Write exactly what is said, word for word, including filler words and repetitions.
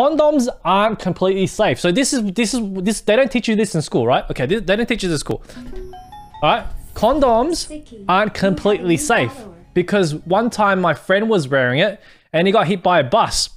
Condoms aren't completely safe. So this is, this is, this, they don't teach you this in school, right? Okay, they, they don't teach you this in school. All right, condoms aren't completely safe because one time my friend was wearing it and he got hit by a bus.